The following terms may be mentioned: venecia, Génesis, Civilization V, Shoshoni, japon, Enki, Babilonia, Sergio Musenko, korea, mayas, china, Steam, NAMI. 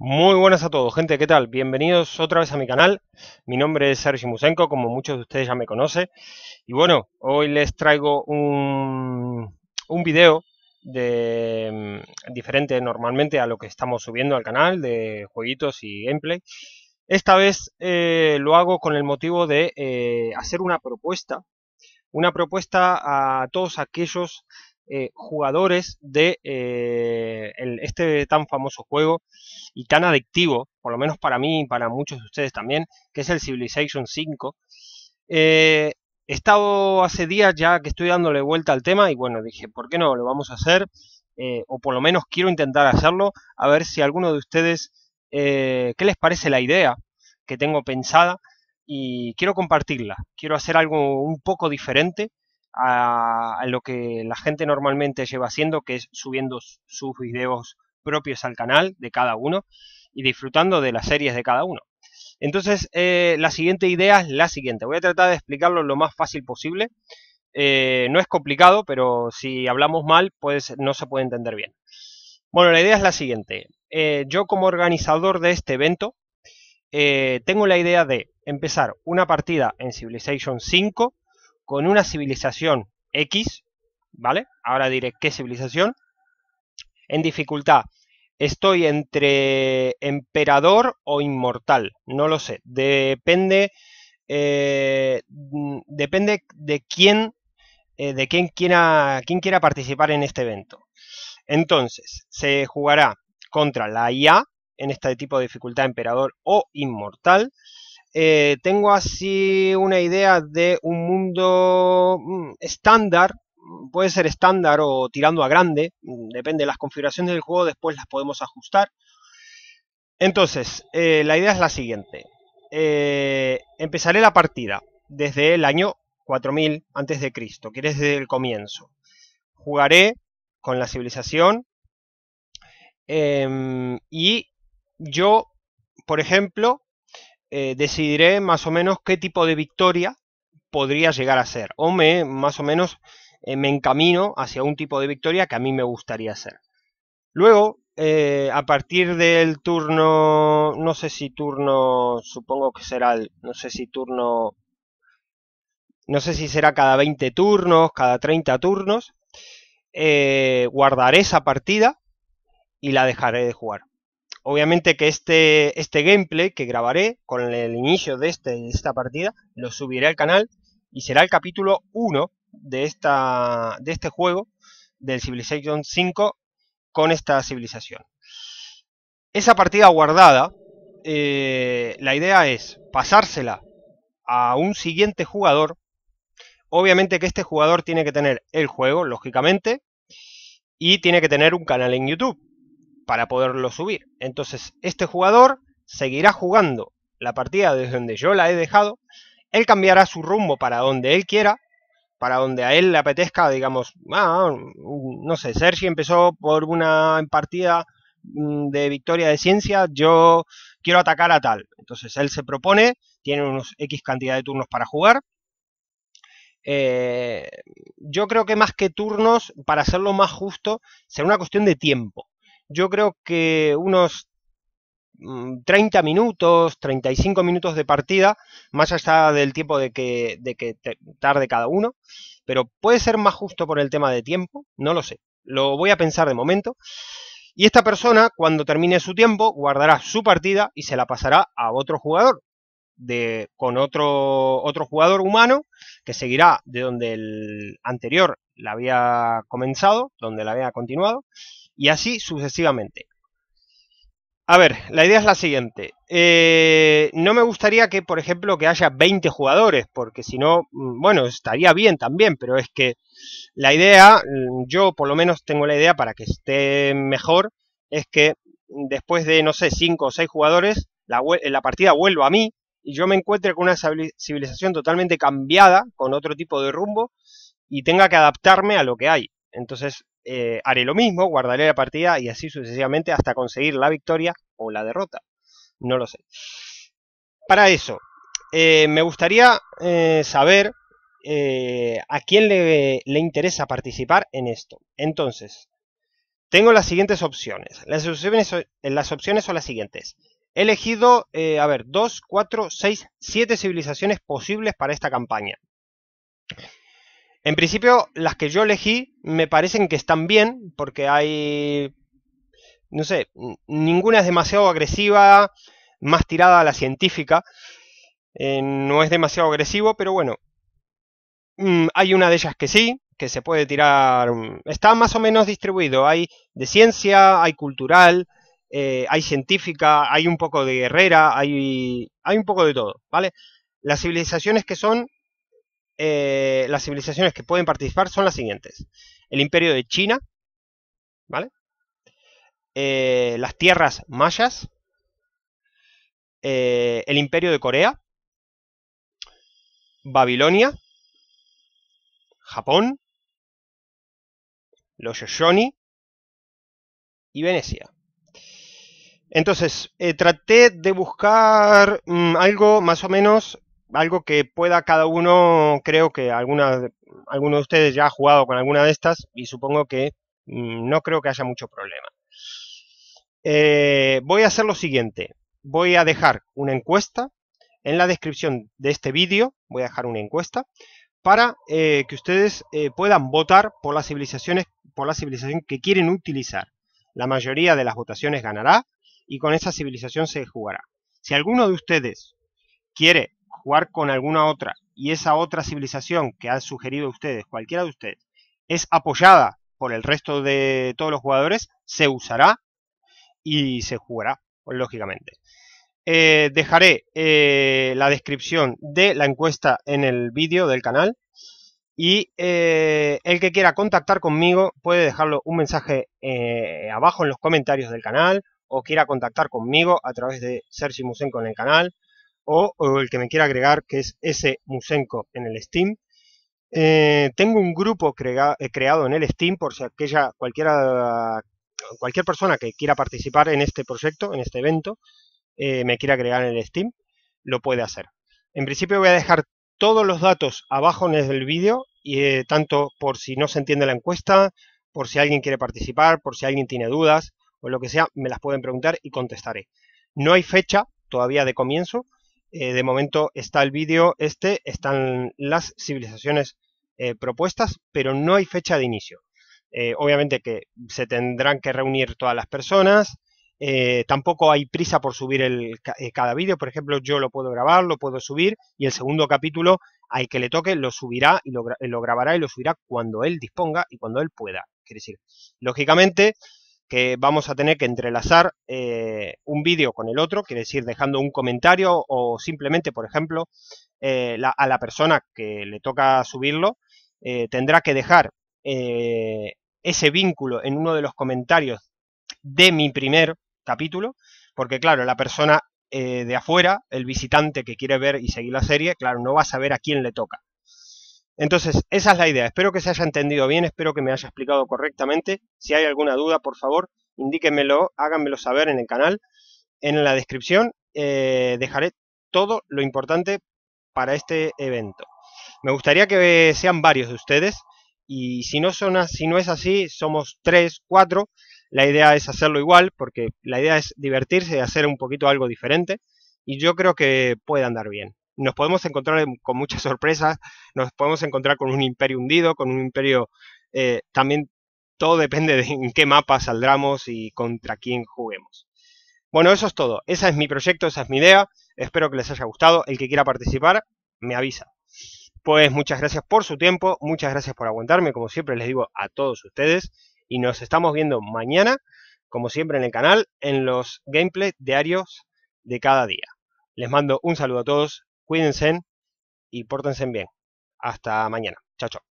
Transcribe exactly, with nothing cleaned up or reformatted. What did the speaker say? Muy buenas a todos, gente, ¿qué tal? Bienvenidos otra vez a mi canal. Mi nombre es Sergio Musenko, como muchos de ustedes ya me conocen. Y bueno, hoy les traigo un, un video de, diferente normalmente a lo que estamos subiendo al canal, de jueguitos y gameplay. Esta vez eh, lo hago con el motivo de eh, hacer una propuesta, una propuesta a todos aquellos Eh, jugadores de eh, el, este tan famoso juego y tan adictivo, por lo menos para mí y para muchos de ustedes también, que es el Civilization cinco. Eh, he estado hace días ya que estoy dándole vuelta al tema y bueno, dije, ¿por qué no lo vamos a hacer? Eh, o por lo menos quiero intentar hacerlo, a ver si alguno de ustedes, eh, ¿qué les parece la idea que tengo pensada? Y quiero compartirla, quiero hacer algo un poco diferente a lo que la gente normalmente lleva haciendo, que es subiendo sus videos propios al canal de cada uno y disfrutando de las series de cada uno. Entonces, eh, la siguiente idea es la siguiente. Voy a tratar de explicarlo lo más fácil posible. Eh, no es complicado, pero si hablamos mal, pues no se puede entender bien. Bueno, la idea es la siguiente. Eh, yo como organizador de este evento, eh, tengo la idea de empezar una partida en Civilization cinco con una civilización X, ¿vale? Ahora diré qué civilización. En dificultad, estoy entre emperador o inmortal, no lo sé. Depende, eh, depende de quién, eh, de quién quiera, quién quiera participar en este evento. Entonces, se jugará contra la I A, en este tipo de dificultad emperador o inmortal. Eh, tengo así una idea de un mundo estándar, puede ser estándar o tirando a grande, depende de las configuraciones del juego, después las podemos ajustar. Entonces, eh, la idea es la siguiente. Eh, empezaré la partida desde el año cuatro mil antes de Cristo, que es desde el comienzo. Jugaré con la civilización eh, y yo, por ejemplo, Eh, decidiré más o menos qué tipo de victoria podría llegar a ser, o me más o menos eh, me encamino hacia un tipo de victoria que a mí me gustaría hacer. Luego, eh, a partir del turno, no sé si turno, supongo que será, el, no sé si turno, no sé si será cada veinte turnos, cada treinta turnos, eh, guardaré esa partida y la dejaré de jugar. Obviamente que este, este gameplay que grabaré con el inicio de, este, de esta partida lo subiré al canal y será el capítulo uno de, esta, de este juego, del Civilization cinco, con esta civilización. Esa partida guardada, eh, la idea es pasársela a un siguiente jugador. Obviamente que este jugador tiene que tener el juego, lógicamente, y tiene que tener un canal en YouTube para poderlo subir. Entonces este jugador seguirá jugando la partida desde donde yo la he dejado. Él cambiará su rumbo para donde él quiera, para donde a él le apetezca. Digamos, ah, no sé, Sergio empezó por una partida de victoria de ciencia, yo quiero atacar a tal. Entonces él se propone, tiene unos X cantidad de turnos para jugar. Eh, yo creo que más que turnos, para hacerlo más justo, será una cuestión de tiempo. Yo creo que unos treinta minutos, treinta y cinco minutos de partida, más allá del tiempo de que, de que tarde cada uno, pero puede ser más justo por el tema de tiempo, no lo sé, lo voy a pensar de momento. Y esta persona, cuando termine su tiempo, guardará su partida y se la pasará a otro jugador, de, con otro, otro jugador humano, que seguirá de donde el anterior la había comenzado, donde la había continuado, y así sucesivamente. A ver, la idea es la siguiente. Eh, no me gustaría que, por ejemplo, que haya veinte jugadores, porque si no, bueno, estaría bien también, pero es que la idea, yo por lo menos tengo la idea para que esté mejor, es que después de, no sé, cinco o seis jugadores, la, la partida vuelva a mí y yo me encuentre con una civilización totalmente cambiada, con otro tipo de rumbo, y tenga que adaptarme a lo que hay. Entonces, Eh, haré lo mismo, guardaré la partida y así sucesivamente hasta conseguir la victoria o la derrota, no lo sé. Para eso, eh, me gustaría eh, saber eh, a quién le, le interesa participar en esto. Entonces, Tengo las siguientes opciones. Las opciones, las opciones son las siguientes. He elegido, eh, a ver, dos, cuatro, seis, siete civilizaciones posibles para esta campaña. En principio, las que yo elegí me parecen que están bien, porque hay, no sé, ninguna es demasiado agresiva, más tirada a la científica. Eh, no es demasiado agresivo, pero bueno. Hay una de ellas que sí, que se puede tirar. Está más o menos distribuido. Hay de ciencia, hay cultural, eh, hay científica, hay un poco de guerrera, hay, hay un poco de todo, ¿vale? Las civilizaciones que son, eh, las civilizaciones que pueden participar son las siguientes. El imperio de China, ¿vale? Eh, las tierras mayas, eh, el imperio de Corea, Babilonia, Japón, los Shoshoni y Venecia. Entonces, eh, traté de buscar mmm, algo más o menos, algo que pueda cada uno, creo que alguna, alguno de ustedes ya ha jugado con alguna de estas y supongo que mmm, no creo que haya mucho problema. Eh, voy a hacer lo siguiente, voy a dejar una encuesta en la descripción de este vídeo, voy a dejar una encuesta para eh, que ustedes eh, puedan votar por las civilizaciones, por la civilización que quieren utilizar. La mayoría de las votaciones ganará y con esa civilización se jugará. Si alguno de ustedes quiere jugar con alguna otra y esa otra civilización que han sugerido ustedes, cualquiera de ustedes, es apoyada por el resto de todos los jugadores, se usará y se jugará, lógicamente. Eh, dejaré eh, la descripción de la encuesta en el vídeo del canal y eh, el que quiera contactar conmigo puede dejarlo un mensaje eh, abajo en los comentarios del canal, o quiera contactar conmigo a través de Sergio Musenko en el canal, o, o el que me quiera agregar, que es S Musenko en el Steam. Eh, tengo un grupo crea creado en el Steam por si aquella cualquiera cualquier persona que quiera participar en este proyecto, en este evento, Eh, me quiere agregar en el Steam, lo puede hacer. En principio voy a dejar todos los datos abajo en el vídeo, y eh, tanto por si no se entiende la encuesta, por si alguien quiere participar, por si alguien tiene dudas, o lo que sea, me las pueden preguntar y contestaré. No hay fecha todavía de comienzo, eh, de momento está el vídeo este, están las civilizaciones eh, propuestas, pero no hay fecha de inicio. Eh, obviamente que se tendrán que reunir todas las personas. Eh, tampoco hay prisa por subir el, eh, cada vídeo. Por ejemplo, yo lo puedo grabar, lo puedo subir, y el segundo capítulo, al que le toque, lo subirá y lo, lo grabará y lo subirá cuando él disponga y cuando él pueda. Quiere decir, lógicamente que vamos a tener que entrelazar eh, un vídeo con el otro, quiere decir, dejando un comentario o simplemente, por ejemplo, eh, la, a la persona que le toca subirlo, eh, tendrá que dejar eh, ese vínculo en uno de los comentarios de mi primer capítulo, porque claro, la persona eh, de afuera, el visitante que quiere ver y seguir la serie, claro, no va a saber a quién le toca. Entonces, esa es la idea. Espero que se haya entendido bien, espero que me haya explicado correctamente. Si hay alguna duda, por favor, indíquenmelo, háganmelo saber en el canal. En la descripción eh, dejaré todo lo importante para este evento. Me gustaría que sean varios de ustedes, y si no, son, si no es así, somos tres, cuatro. La idea es hacerlo igual, porque la idea es divertirse y hacer un poquito algo diferente, y yo creo que puede andar bien. Nos podemos encontrar con muchas sorpresas, nos podemos encontrar con un imperio hundido, con un imperio... Eh, también todo depende de en qué mapa saldremos y contra quién juguemos. Bueno, eso es todo. Ese es mi proyecto, esa es mi idea. Espero que les haya gustado. El que quiera participar, me avisa. Pues muchas gracias por su tiempo, muchas gracias por aguantarme, como siempre les digo a todos ustedes. Y nos estamos viendo mañana, como siempre en el canal, en los gameplays diarios de cada día. Les mando un saludo a todos, cuídense y pórtense bien. Hasta mañana. Chao, chao.